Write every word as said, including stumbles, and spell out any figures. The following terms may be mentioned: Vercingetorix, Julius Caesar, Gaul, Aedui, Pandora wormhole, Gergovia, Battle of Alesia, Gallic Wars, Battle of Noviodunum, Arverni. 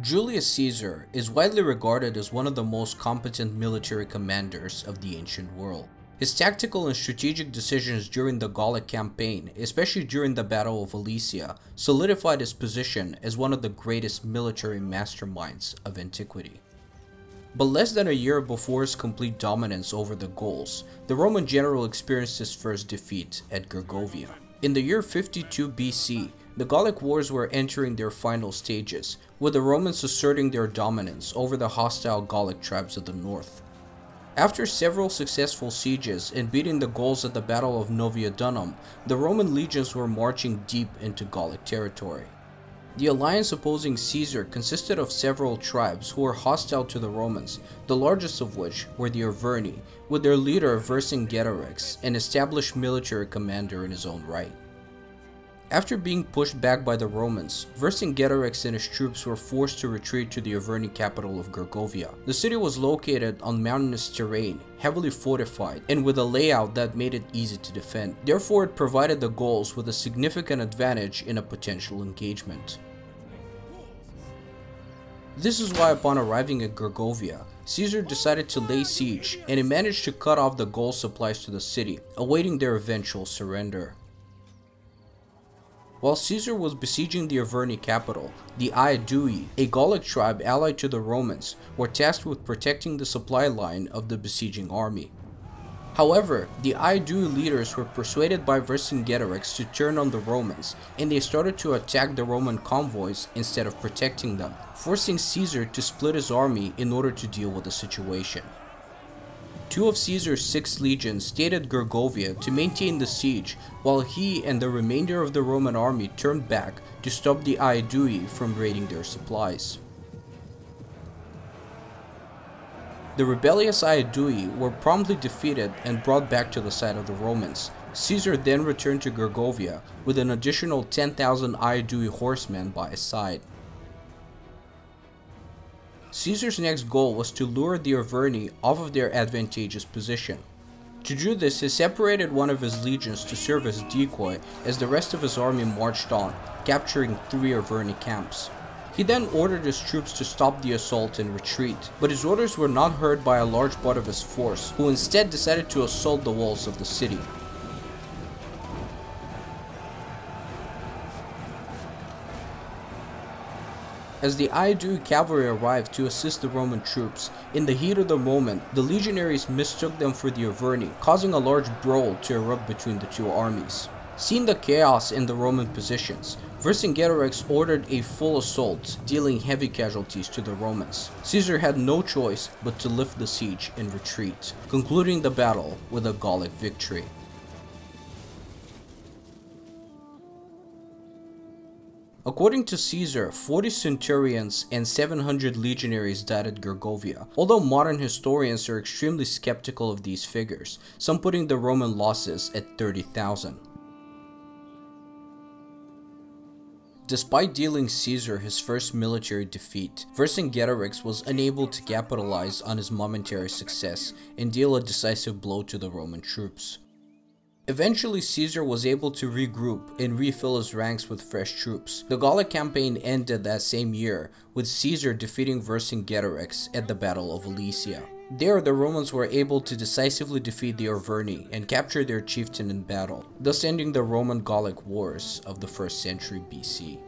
Julius Caesar is widely regarded as one of the most competent military commanders of the ancient world. His tactical and strategic decisions during the Gallic campaign, especially during the Battle of Alesia, solidified his position as one of the greatest military masterminds of antiquity. But less than a year before his complete dominance over the Gauls, the Roman general experienced his first defeat at Gergovia. In the year fifty-two B C, the Gallic Wars were entering their final stages, with the Romans asserting their dominance over the hostile Gallic tribes of the north. After several successful sieges and beating the Gauls at the Battle of Noviodunum, the Roman legions were marching deep into Gallic territory. The alliance opposing Caesar consisted of several tribes who were hostile to the Romans, the largest of which were the Arverni, with their leader Vercingetorix, an established military commander in his own right. After being pushed back by the Romans, Vercingetorix and his troops were forced to retreat to the Arverni capital of Gergovia. The city was located on mountainous terrain, heavily fortified, and with a layout that made it easy to defend. Therefore, it provided the Gauls with a significant advantage in a potential engagement. This is why, upon arriving at Gergovia, Caesar decided to lay siege, and he managed to cut off the Gaul supplies to the city, awaiting their eventual surrender. While Caesar was besieging the Arverni capital, the Aedui, a Gallic tribe allied to the Romans, were tasked with protecting the supply line of the besieging army. However, the Aedui leaders were persuaded by Vercingetorix to turn on the Romans, and they started to attack the Roman convoys instead of protecting them, forcing Caesar to split his army in order to deal with the situation. Two of Caesar's six legions stayed at Gergovia to maintain the siege, while he and the remainder of the Roman army turned back to stop the Aedui from raiding their supplies. The rebellious Aedui were promptly defeated and brought back to the side of the Romans. Caesar then returned to Gergovia with an additional ten thousand Aedui horsemen by his side. Caesar's next goal was to lure the Arverni off of their advantageous position. To do this, he separated one of his legions to serve as a decoy as the rest of his army marched on, capturing three Arverni camps. He then ordered his troops to stop the assault and retreat, but his orders were not heard by a large part of his force, who instead decided to assault the walls of the city. As the Aedui cavalry arrived to assist the Roman troops, in the heat of the moment, the legionaries mistook them for the Arverni, causing a large brawl to erupt between the two armies. Seeing the chaos in the Roman positions, Vercingetorix ordered a full assault, dealing heavy casualties to the Romans. Caesar had no choice but to lift the siege and retreat, concluding the battle with a Gallic victory. According to Caesar, forty centurions and seven hundred legionaries died at Gergovia, although modern historians are extremely skeptical of these figures, some putting the Roman losses at thirty thousand. Despite dealing Caesar his first military defeat, Vercingetorix was unable to capitalize on his momentary success and deal a decisive blow to the Roman troops. Eventually, Caesar was able to regroup and refill his ranks with fresh troops. The Gallic campaign ended that same year, with Caesar defeating Vercingetorix at the Battle of Alesia. There, the Romans were able to decisively defeat the Arverni and capture their chieftain in battle, thus ending the Roman-Gallic Wars of the first century B C.